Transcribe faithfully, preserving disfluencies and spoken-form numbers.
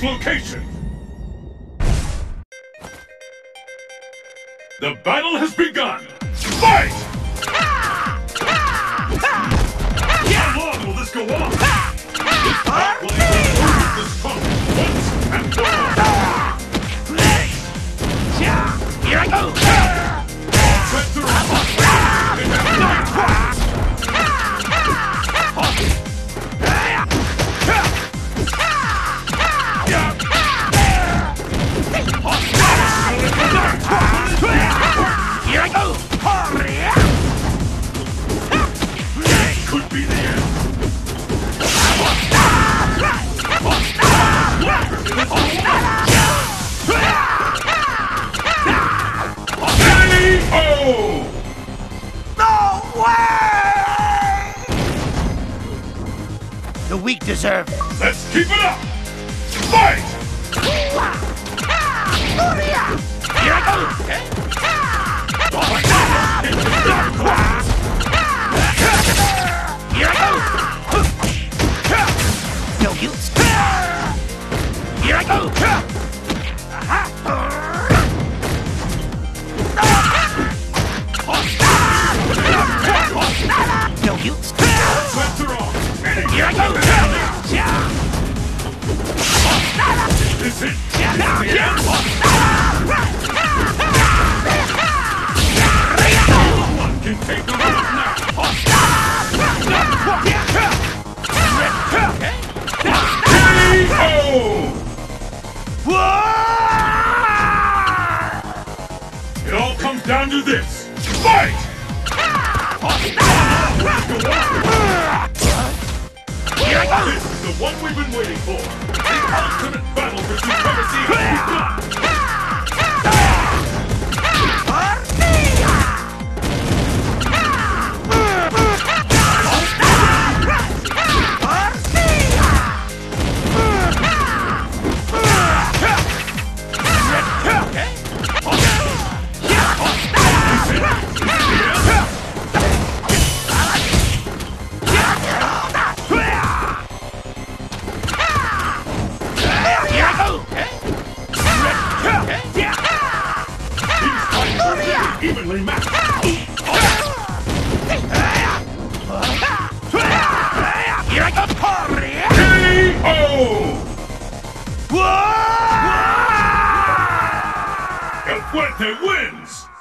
this location! The battle has begun! Fight! How long will this go on? This hot will burn this trunk once and for all! Here I go! Set the rock! Here I go! That could be the end. K O! No way! The weak deserve it. Let's keep it up! Fight! Here I go! Here I go! No use! Here I go! No use! Here I go! This is it all comes down to this. Fight! Here I go! This is the one we've been waiting for. The ultimate battle for supremacy has begun. Evenly matched. Here I go. K O! Whoa! El Fuerte wins!